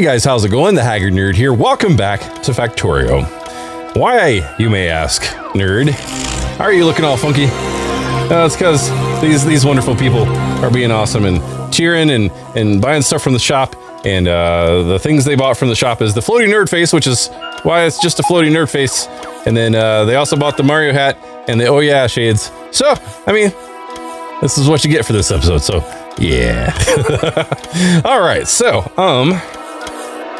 Hey guys, how's it going? The Haggard Nerd here. Welcome back to Factorio. Why, you may ask, nerd, are you looking all funky? It's because these wonderful people are being awesome and cheering and buying stuff from the shop. And the things they bought from the shop is the floating nerd face, which is why it's just a floating nerd face. And then they also bought the Mario hat and the oh yeah shades. So, I mean, this is what you get for this episode. So, yeah. All right. So,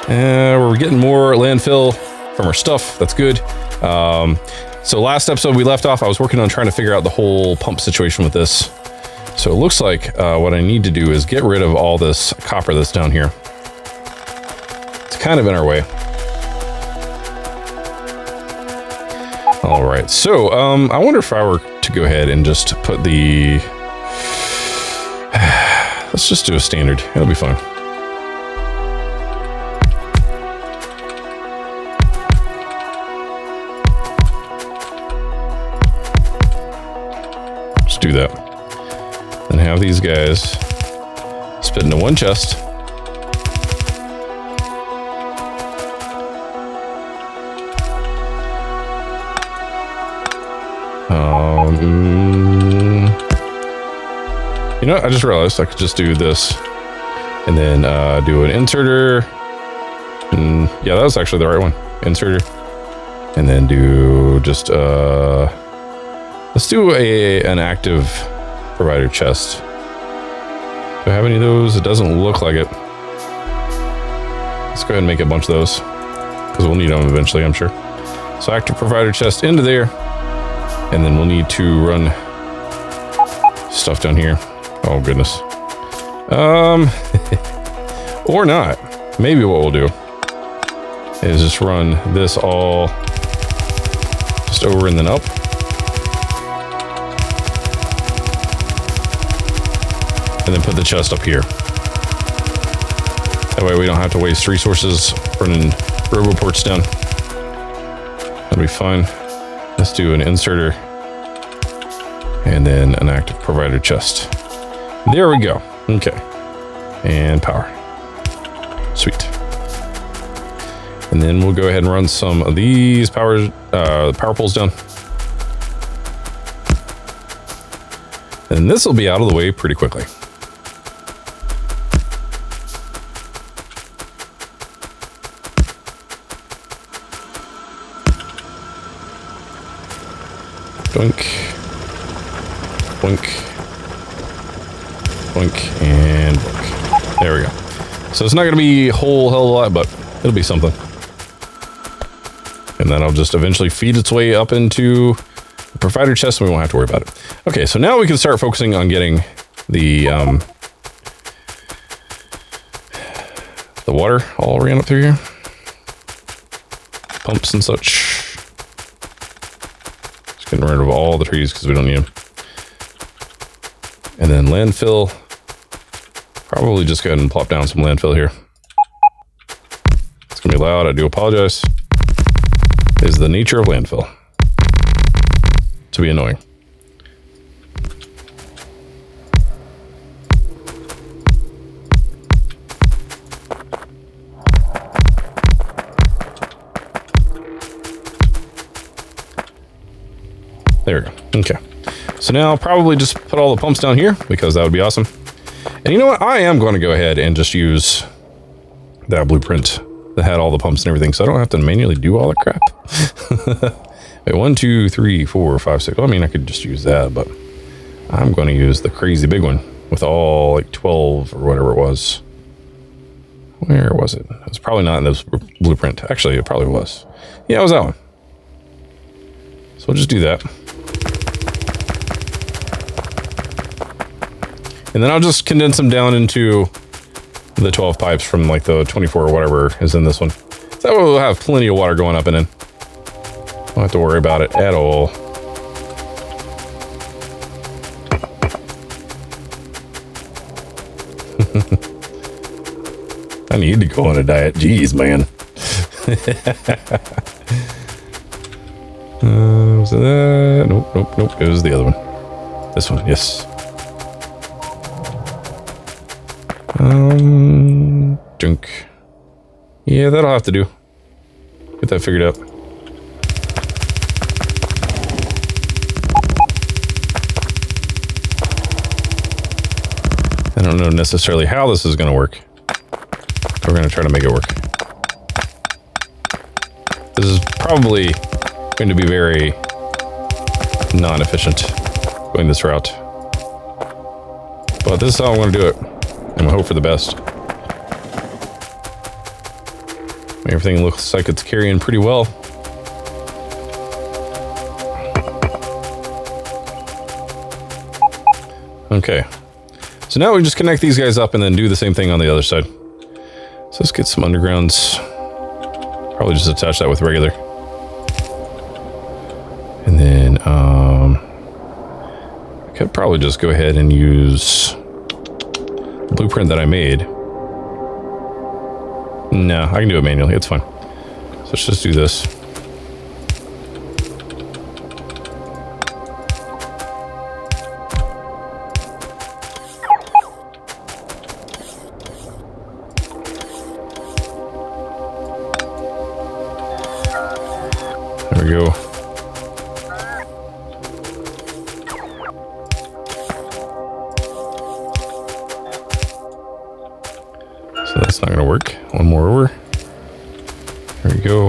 we're getting more landfill from our stuff. That's good. So last episode we left off, I was working on trying to figure out the whole pump situation with this. So it looks like what I need to do is get rid of all this copper that's down here. It's kind of in our way. All right. So I wonder if I were to go ahead and just put the, let's just do a standard. It'll be fine. Do that and have these guys spit into one chest. You know what? I just realized I could just do this and then do an inserter. And yeah, that was actually the right one. Inserter. And then do just let's do an active provider chest. Do I have any of those? It doesn't look like it. Let's go ahead and make a bunch of those because we'll need them eventually, I'm sure. So active provider chest into there, and then we'll need to run stuff down here. Oh goodness. Or not. Maybe what we'll do is just run this all just over and then up. And then put the chest up here. That way we don't have to waste resources running roboports down. That'll be fine. Let's do an inserter and then an active provider chest. There we go. Okay. And power. Sweet. And then we'll go ahead and run some of these power poles down. And this will be out of the way pretty quickly. Boink, boink, boink, and boink. There we go. So it's not going to be a whole hell of a lot, but it'll be something. And then I'll just eventually feed its way up into the provider chest and we won't have to worry about it. Okay, so now we can start focusing on getting the water all ran up through here. Pumps and such. Getting rid of all the trees because we don't need them. And then landfill. Probably just go ahead and plop down some landfill here. It's going to be loud. I do apologize. Is the nature of landfill. To be annoying. There we go. Okay. So now I'll probably just put all the pumps down here because that would be awesome. And you know what? I am going to go ahead and just use that blueprint that had all the pumps and everything. So I don't have to manually do all that crap. Wait, 1, 2, 3, 4, 5, 6. Well, I mean, I could just use that, but I'm going to use the crazy big one with all like 12 or whatever it was. Where was it? It was probably not in this blueprint. Actually, it probably was. Yeah, it was that one. So we'll just do that. And then I'll just condense them down into the 12 pipes from like the 24 or whatever is in this one. So that way we'll have plenty of water going up and in. Don't have to worry about it at all. I need to go on a diet. Jeez, man. Was it that? Nope, nope, nope. It was the other one. This one, yes. Junk. Yeah, that'll have to do. Get that figured out. I don't know necessarily how this is going to work. We're going to try to make it work. This is probably going to be very non-efficient going this route. But this is how I'm going to do it. And we hope for the best. Everything looks like it's carrying pretty well. Okay. So now we just connect these guys up and then do the same thing on the other side. So let's get some undergrounds. Probably just attach that with regular. And then I could probably just go ahead and use the blueprint that I made. No, I can do it manually. It's fine. So let's just do this. There we go. So that's not going to work. One more over. There we go.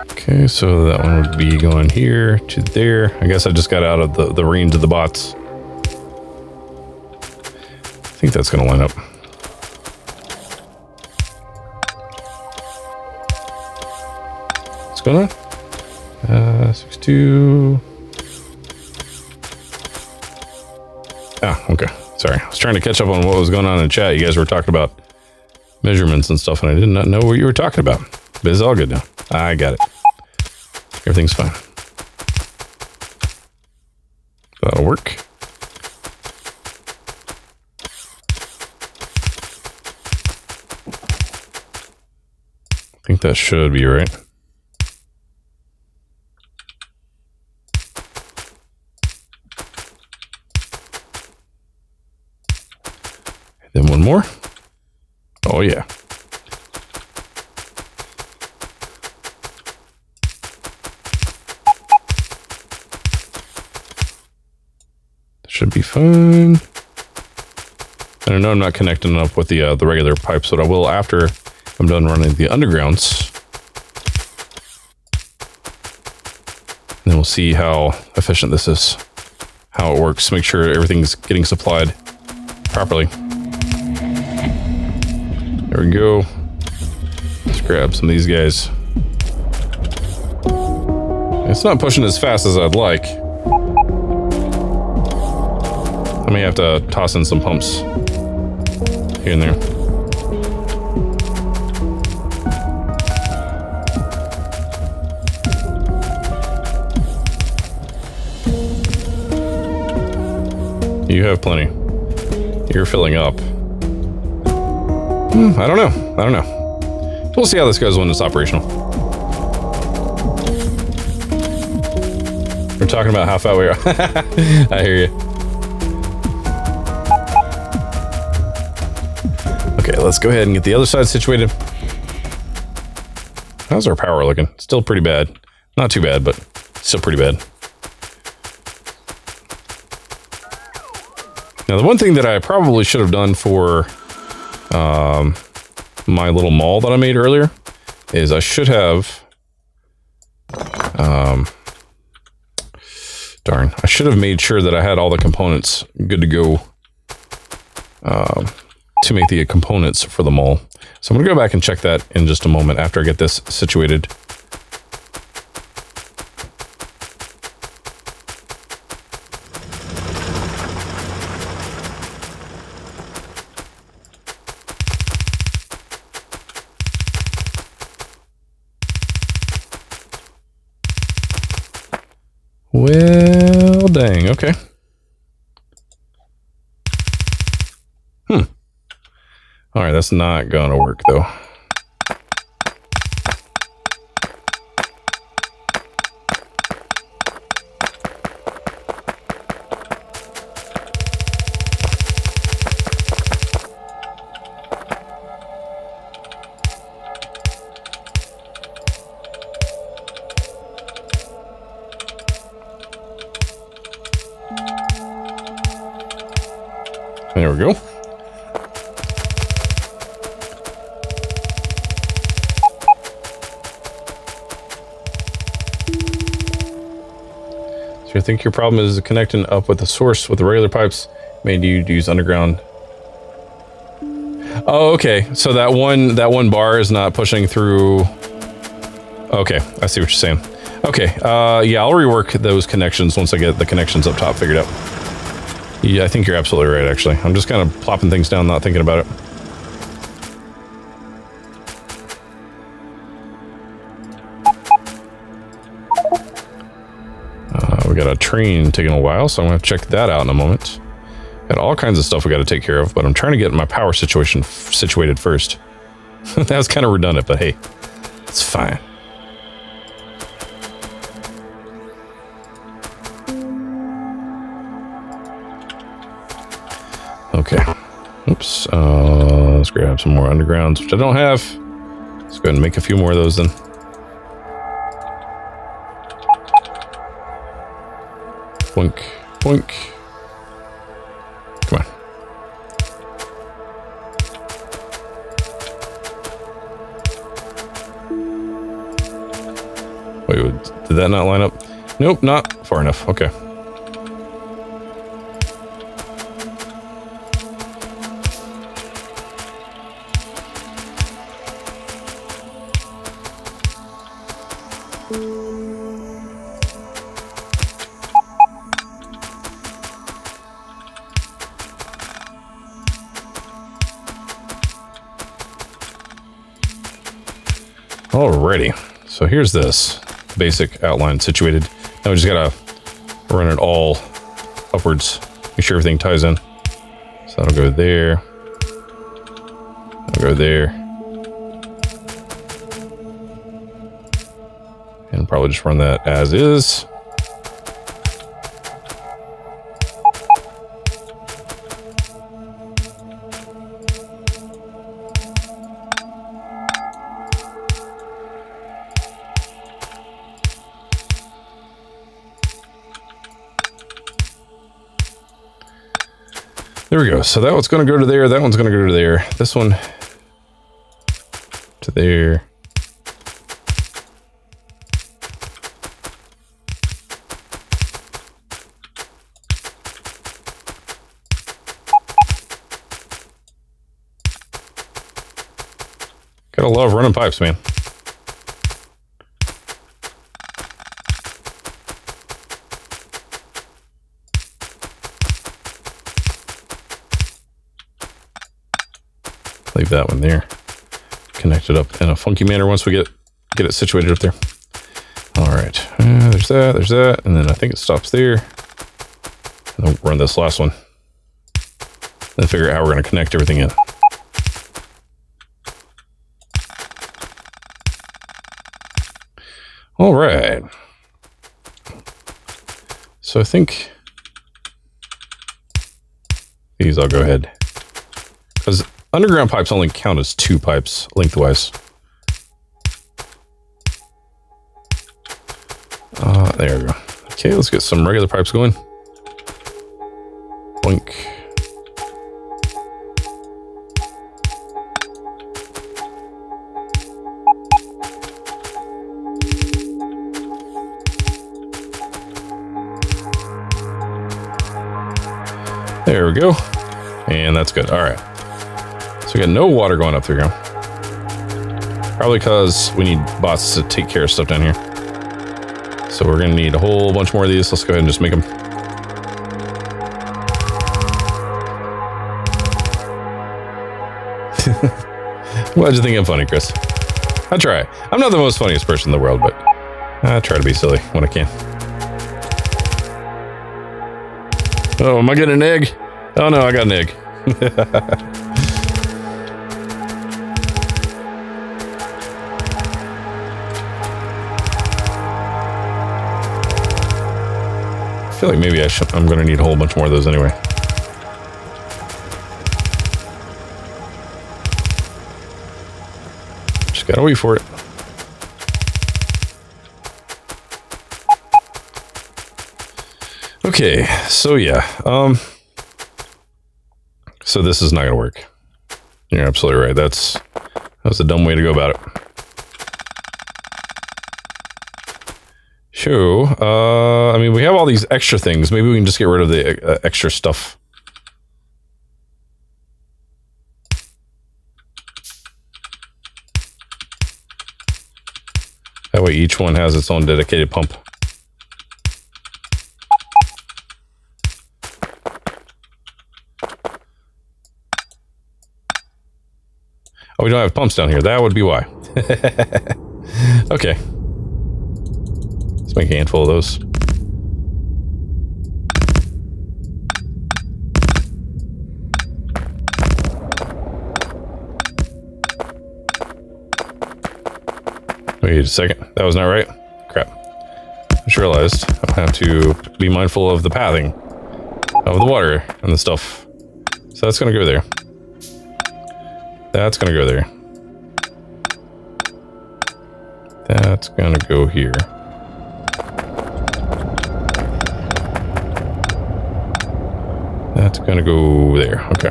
Okay, so that one would be going here to there. I guess I just got out of the range of the bots. I think that's going to line up. Going on? 6-2. Ah, okay. Sorry. I was trying to catch up on what was going on in chat. You guys were talking about measurements and stuff, and I did not know what you were talking about. But it's all good now. I got it. Everything's fine. That'll work. I think that should be right. Then one more. Oh, yeah. This should be fun. I know I'm not connecting up with the regular pipes, but I will after I'm done running the undergrounds. And then we'll see how efficient this is, how it works, make sure everything's getting supplied properly. There we go. Let's grab some of these guys. It's not pushing as fast as I'd like. I may have to toss in some pumps here and there. You have plenty. You're filling up. I don't know. I don't know. We'll see how this goes when it's operational. We're talking about how fat we are. I hear you. Okay, let's go ahead and get the other side situated. How's our power looking? Still pretty bad. Not too bad, but still pretty bad. Now, the one thing that I probably should have done for my little mall that I made earlier is I should have, I should have made sure that I had all the components good to go, to make the components for the mall. So I'm gonna go back and check that in just a moment after I get this situated. Well, dang, okay. All right, that's not gonna work, though. we go. So I think your problem is connecting up with the source with the regular pipes made you use underground. Oh, okay. So that one bar is not pushing through. Okay, I see what you're saying. Okay, yeah, I'll rework those connections once I get the connections up top figured out. Yeah, I think you're absolutely right, actually. I'm just kind of plopping things down, not thinking about it. We got a train taking a while, so I'm going to check that out in a moment. Got all kinds of stuff we got to take care of, but I'm trying to get my power situation situated first. That was kind of redundant, but hey, it's fine. Okay. Oops. Let's grab some more undergrounds, which I don't have. Let's go ahead and make a few more of those then. Boink, boink. Come on. Wait, did that not line up? Nope, not far enough. Okay. Alrighty, so here's this basic outline situated. Now we just gotta run it all upwards, make sure everything ties in. So that'll go there, that'll go there, and probably just run that as is. There we go. So that one's going to go to there. That one's going to go to there. This one to there. Gotta love running pipes, man. Leave that one there. Connect it up in a funky manner once we get it situated up there. All right, there's that, and then I think it stops there. And then run this last one. Then figure out how we're gonna connect everything in. All right. So I think these I'll go ahead. Because underground pipes only count as two pipes lengthwise. There we go. Okay, let's get some regular pipes going. Boink. There we go. And that's good. All right. We got no water going up through here. Probably because we need bots to take care of stuff down here. So we're going to need a whole bunch more of these. Let's go ahead and just make them. Why'd you think I'm funny, Chris? I try. I'm not the most funniest person in the world, but I try to be silly when I can. Oh, am I getting an egg? Oh no, I got an egg. I feel like maybe I'm going to need a whole bunch more of those anyway. Just gotta wait for it. Okay, so yeah. So this is not going to work. You're absolutely right. That's a dumb way to go about it. So, I mean, we have all these extra things. Maybe we can just get rid of the extra stuff. That way each one has its own dedicated pump. Oh, we don't have pumps down here. That would be why. Okay. Let's make a handful of those. Wait a second. That was not right. Crap. I just realized I have to be mindful of the pathing of the water and the stuff. So that's going to go there. That's going to go there. That's going to go here. That's going to go there. Okay.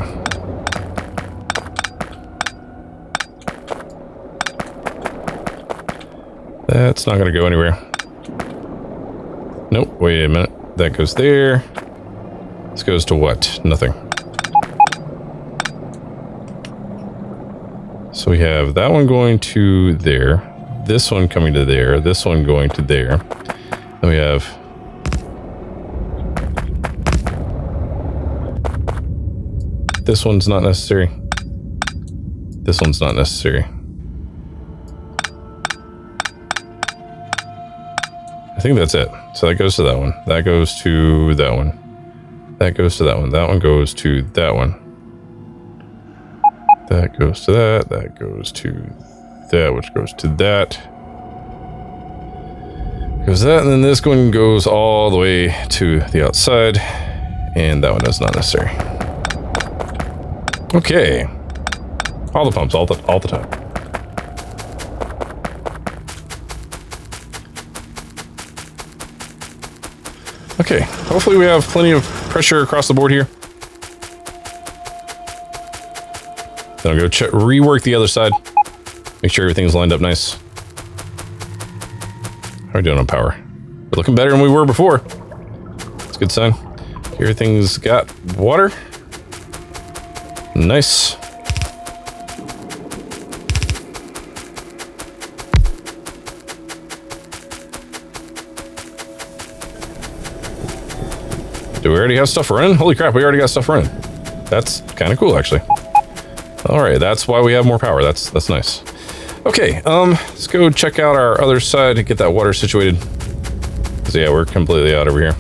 That's not going to go anywhere. Nope. Wait a minute. That goes there. This goes to what? Nothing. So we have that one going to there. This one coming to there. This one going to there. Then we have... this one's not necessary. This one's not necessary. I think that's it. So that goes to that one. That goes to that one. That goes to that one. That one goes to that one. That goes to that. That goes to that, which goes to that. Goes to that, and then this one goes all the way to the outside. And that one is not necessary. Okay. All the pumps, all the time. Okay, hopefully we have plenty of pressure across the board here. Then I'll go rework the other side. Make sure everything's lined up nice. How are we doing on power? We're looking better than we were before. That's a good sign. Here everything's got water. Nice. Do we already have stuff running? Holy crap, we already got stuff running. That's kind of cool, actually. All right, that's why we have more power. That's nice. Okay, let's go check out our other side to get that water situated. Because, yeah, we're completely out over here.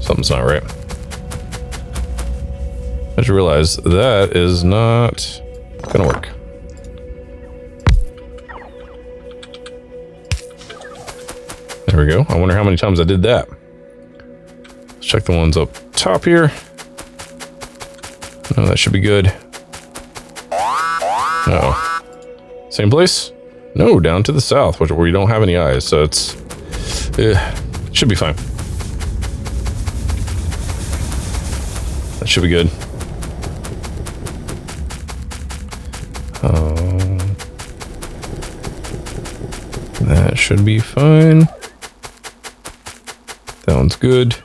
Something's not right. I just realized that is not gonna work. There we go. I wonder how many times I did that. Let's check the ones up top here. No, that should be good. Uh-oh. Same place? No, down to the south, which we don't have any eyes, so it's... should be fine. That should be good. That should be fine. That one's good.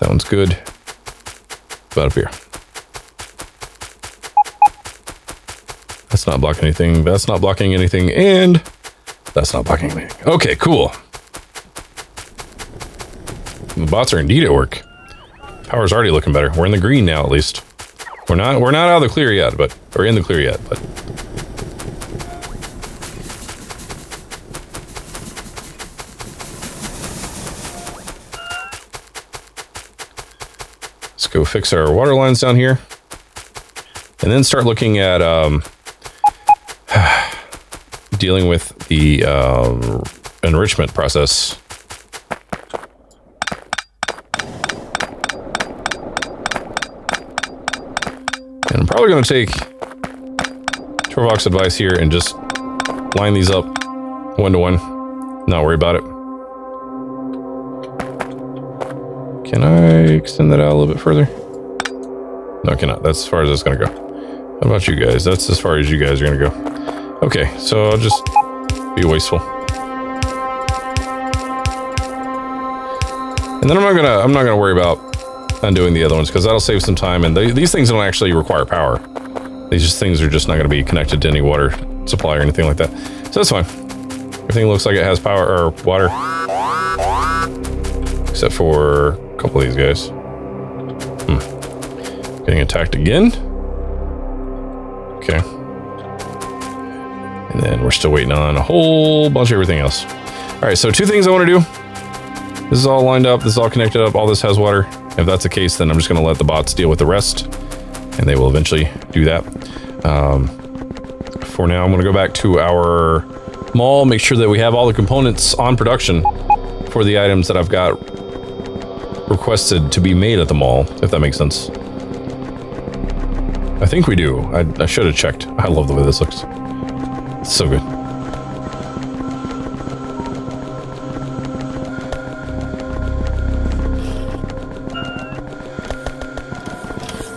That one's good. About up here. That's not blocking anything. That's not blocking anything. And that's not blocking anything. Okay, cool. The bots are indeed at work. Power's already looking better. We're in the green now, at least. We're not out of the clear yet, but we're in the clear yet, but. Go fix our water lines down here, and then start looking at dealing with the enrichment process. And I'm probably going to take Torvok's advice here and just line these up one to one, not worry about it. Can I extend that out a little bit further? No, I cannot. That's as far as that's going to go. How about you guys? That's as far as you guys are going to go. Okay, so I'll just be wasteful. And then I'm not gonna worry about undoing the other ones, because that'll save some time, and these things don't actually require power. These things are just not gonna be connected to any water supply or anything like that. So that's fine. Everything looks like it has power or water. Except for a couple of these guys. Getting attacked again. Okay. And then we're still waiting on a whole bunch of everything else. Alright, so two things I wanna do. This is all lined up, this is all connected up, all this has water. If that's the case, then I'm just gonna let the bots deal with the rest, and they will eventually do that. For now, I'm gonna go back to our mall, make sure that we have all the components on production for the items that I've got requested to be made at the mall, if that makes sense. I think we do. I should have checked. I love the way this looks. It's so good.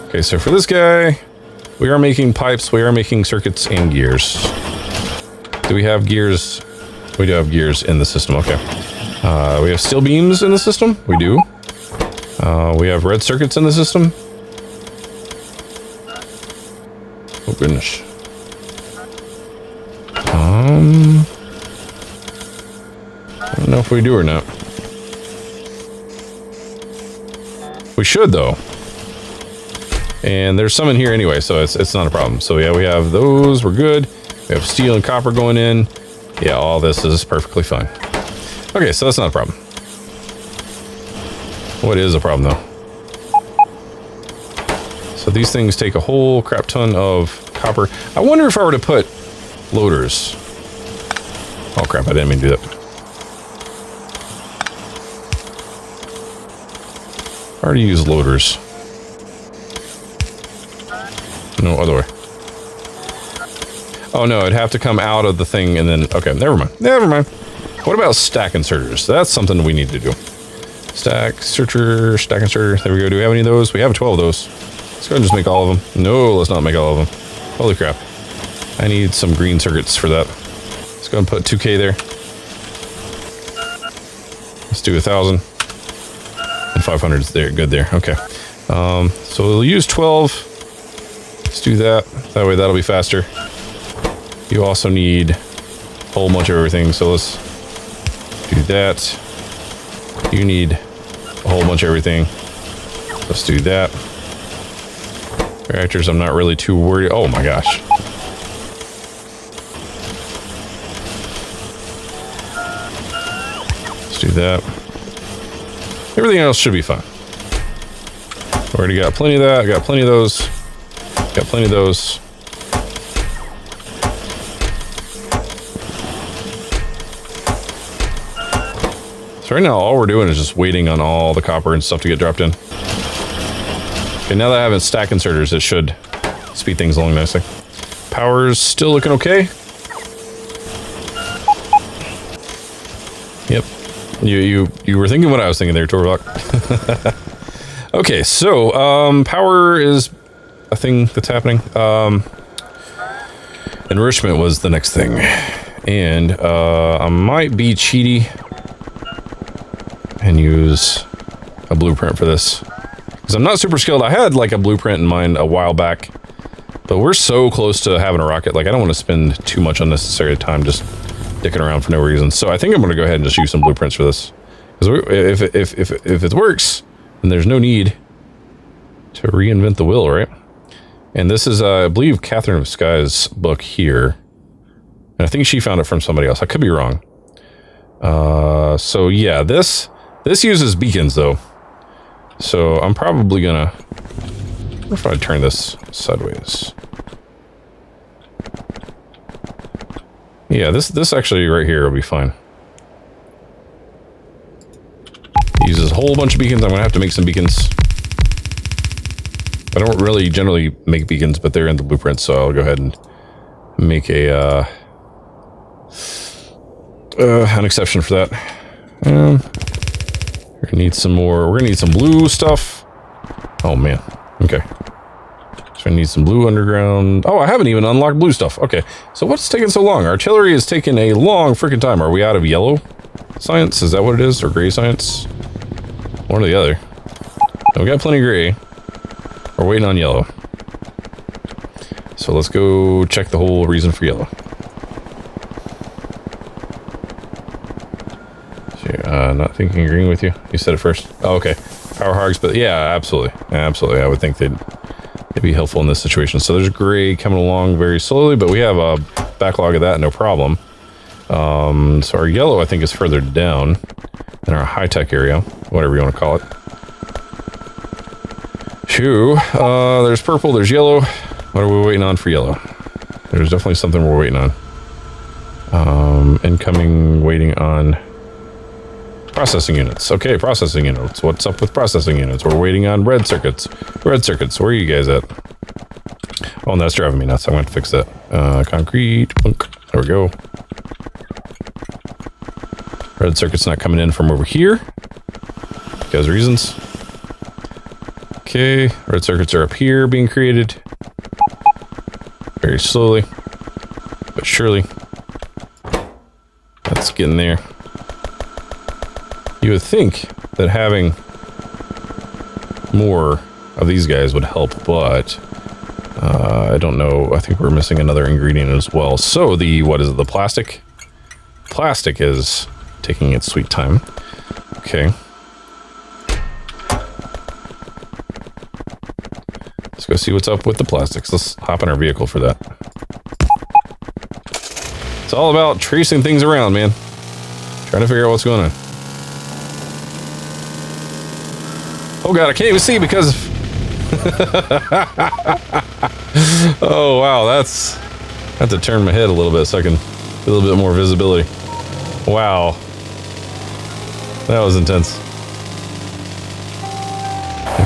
Okay, so for this guy, we are making pipes, we are making circuits and gears. Do we have gears? We do have gears in the system, okay. We have steel beams in the system? We do. We have red circuits in the system. Oh goodness. I don't know if we do or not. We should though. And there's some in here anyway, so it's not a problem. So yeah, we have those, we're good. We have steel and copper going in. Yeah, all this is perfectly fine. Okay, so that's not a problem. What is a problem though? So these things take a whole crap ton of copper. I wonder if I were to put loaders. Oh crap, I didn't mean to do that. I already used loaders. No other way. Oh no, it'd have to come out of the thing and then, okay, never mind. Never mind. What about stack inserters? That's something we need to do. Stack inserter, there we go. Do we have any of those? We have 12 of those. Let's go ahead and just make all of them. No, let's not make all of them. Holy crap. I need some green circuits for that. Let's go ahead and put 2K there. Let's do 1,000. And 500's there, good there, okay. So we'll use 12. Let's do that. That way that'll be faster. You also need a whole bunch of everything, so let's do that. You need a whole bunch of everything. Let's do that. Reactors, I'm not really too worried. Oh my gosh. Let's do that. Everything else should be fine. Already got plenty of that. I got plenty of those. Got plenty of those. So right now all we're doing is just waiting on all the copper and stuff to get dropped in. Okay, now that I have stack inserters, it should speed things along nicely. Power's still looking okay. Yep. You were thinking what I was thinking there, Torvok. Okay, so power is a thing that's happening. Enrichment was the next thing. And I might be cheaty and use a blueprint for this, because I'm not super skilled. I had like a blueprint in mind a while back, but we're so close to having a rocket. Like I don't want to spend too much unnecessary time just dicking around for no reason. So I think I'm going to go ahead and just use some blueprints for this. Because if it works, then there's no need to reinvent the wheel, right? And this is, I believe, Catherine of Sky's book here. And I think she found it from somebody else. I could be wrong. So yeah, this uses beacons, though. So I'm probably gonna... I wonder if I turn this sideways. Yeah, this actually right here will be fine. It uses a whole bunch of beacons. I'm gonna have to make some beacons. I don't really generally make beacons, but they're in the blueprint, so I'll go ahead and make a an exception for that. I need some more. We're gonna need some blue stuff. Oh man. Okay. So I need some blue underground. Oh, I haven't even unlocked blue stuff. Okay. So what's taking so long? Artillery is taking a long freaking time. Are we out of yellow science? Is that what it is? Or gray science? One or the other. We got plenty of gray. We're waiting on yellow. So let's go check the whole reason for yellow. Not thinking agreeing with you. You said it first. Oh, okay. Power hogs, but yeah, absolutely. Absolutely. I would think they'd be helpful in this situation. So there's gray coming along very slowly, but we have a backlog of that, no problem. So our yellow, I think, is further down in our high-tech area, whatever you want to call it. Phew. There's purple, there's yellow. What are we waiting on for yellow? There's definitely something we're waiting on. Incoming, waiting on... processing units. Okay, processing units. What's up with processing units? We're waiting on red circuits. Red circuits, where are you guys at? Oh, and that's driving me nuts. I'm going to fix that. Concrete. There we go. Red circuit's not coming in from over here. Because reasons. Okay, red circuits are up here being created. Very slowly. But surely. That's getting there. You would think that having more of these guys would help, but I don't know. I think we're missing another ingredient as well. So the, what is it, the plastic? Plastic is taking its sweet time. Okay. Let's go see what's up with the plastics. Let's hop in our vehicle for that. It's all about tracing things around, man. Trying to figure out what's going on. Oh god, I can't even see because oh wow, I have to turn my head a little bit so I can get a little bit more visibility. Wow. That was intense.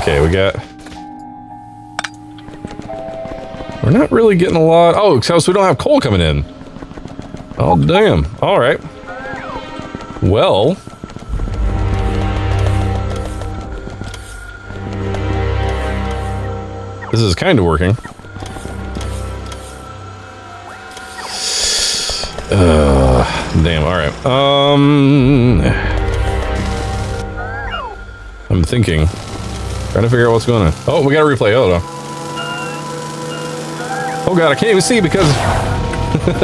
Okay, we're not really getting a lot. Oh, except we don't have coal coming in. Oh damn. Alright. Well, this is kind of working. Damn, all right. I'm thinking. Trying to figure out what's going on. Oh, we got a replay. Hold on. Oh, God, I can't even see because... that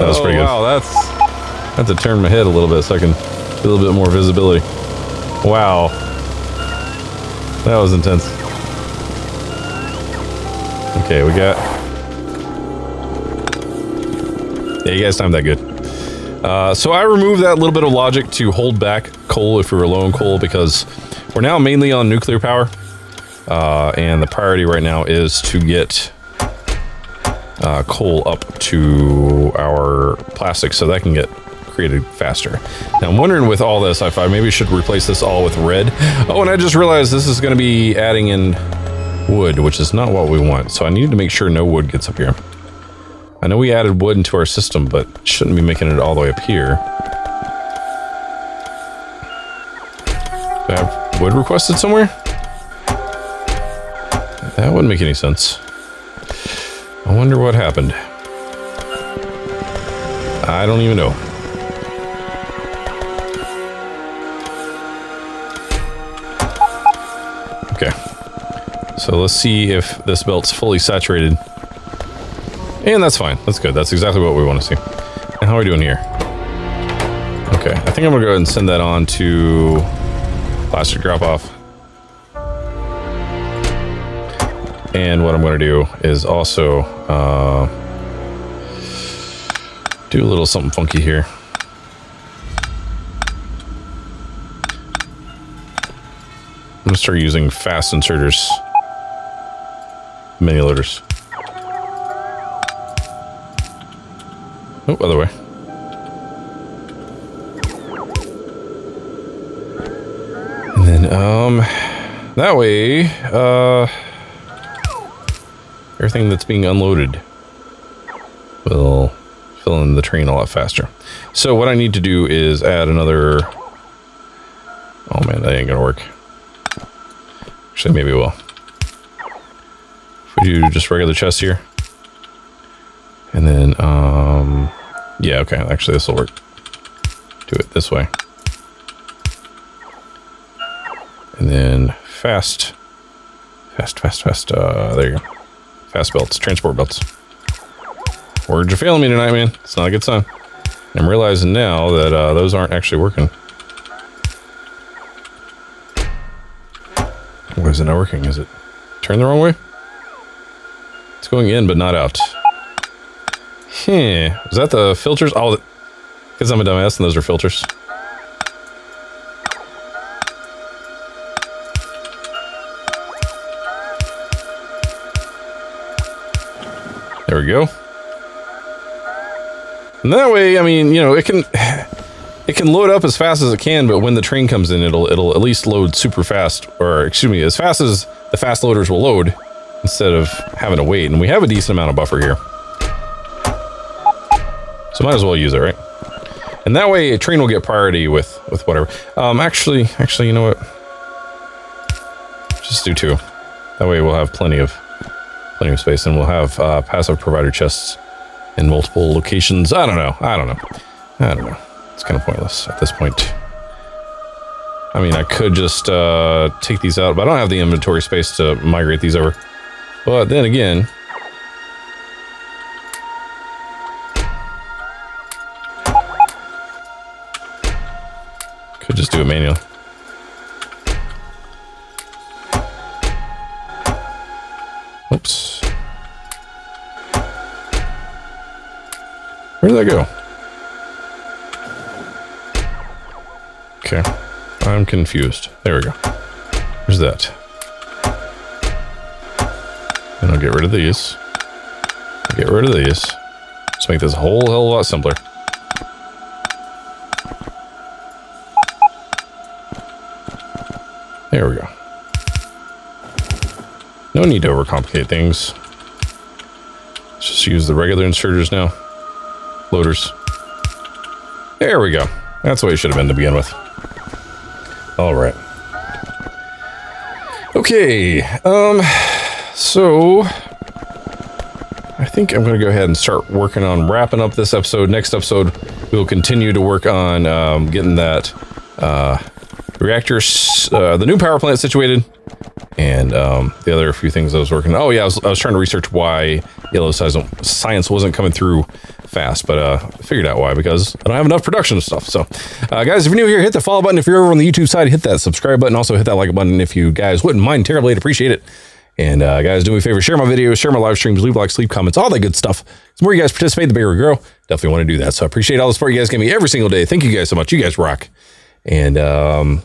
was pretty good. Wow, I have to turn my head a little bit so I can get a little bit more visibility. Wow. That was intense. Okay, we got... yeah, you guys timed that good. So I removed that little bit of logic to hold back coal if we were low on coal because we're now mainly on nuclear power. And the priority right now is to get coal up to our plastic so that can get created faster. Now I'm wondering with all this if I maybe should replace this all with red. Oh, and I just realized this is going to be adding in wood, which is not what we want. So I need to make sure no wood gets up here. I know we added wood into our system, but shouldn't be making it all the way up here. Do I have wood requested somewhere? That wouldn't make any sense. I wonder what happened. I don't even know. Okay, so let's see if this belt's fully saturated. And that's fine, that's good. That's exactly what we want to see. And how are we doing here? Okay, I think I'm gonna go ahead and send that on to plastic drop off. And what I'm gonna do is also do a little something funky here. I'm gonna start using fast inserters, mini loaders. Oh, other way. And then, that way, everything that's being unloaded will fill in the train a lot faster. So what I need to do is add another Oh man, that ain't gonna work. Actually, maybe it will. If we do just regular chest here. And then, yeah, okay, actually this will work. Do it this way. And then fast, there you go. Fast belts, transport belts. Words are failing me tonight, man. It's not a good sign. I'm realizing now that those aren't actually working. Why is it not working? Is it turned the wrong way? It's going in, but not out. Hmm. Is that the filters? Oh, because I'm a dumbass and those are filters. There we go. And that way, I mean, you know, it can load up as fast as it can, but when the train comes in, it'll at least load super fast, or excuse me, as fast as the fast loaders will load, instead of having to wait. And we have a decent amount of buffer here, so might as well use it, right? And that way, a train will get priority with whatever. Actually, you know what? Just do two. That way, we'll have plenty of space, and we'll have passive provider chests in multiple locations. I don't know. It's kind of pointless at this point. I mean, I could just take these out, but I don't have the inventory space to migrate these over. But then again, could just do it manually. Oops. Where did that go? Okay. I'm confused. There we go. There's that. And I'll get rid of these. I'll get rid of these. Let's make this a whole hell of a lot simpler. There we go. No need to overcomplicate things. Let's just use the regular inserters now. Loaders. There we go. That's what it should have been to begin with. All right. Okay. So I think I'm going to go ahead and start working on wrapping up this episode. Next episode, we'll continue to work on getting that the new power plant situated. And the other few things I was working on. Oh yeah, I was trying to research why yellow science wasn't coming through fast, but I figured out why, because I don't have enough production stuff. So guys, if you're new here, hit the follow button. If you're over on the YouTube side, hit that subscribe button. Also hit that like button if you guys wouldn't mind terribly. I'd appreciate it. And guys, do me a favor, share my videos, share my live streams, leave likes, leave comments, all that good stuff. The more you guys participate, the bigger we grow. Definitely want to do that. So I appreciate all the support you guys give me every single day. Thank you guys so much. You guys rock. And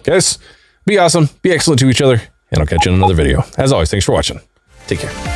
guys, be awesome, be excellent to each other. And I'll catch you in another video. As always, thanks for watching. Take care.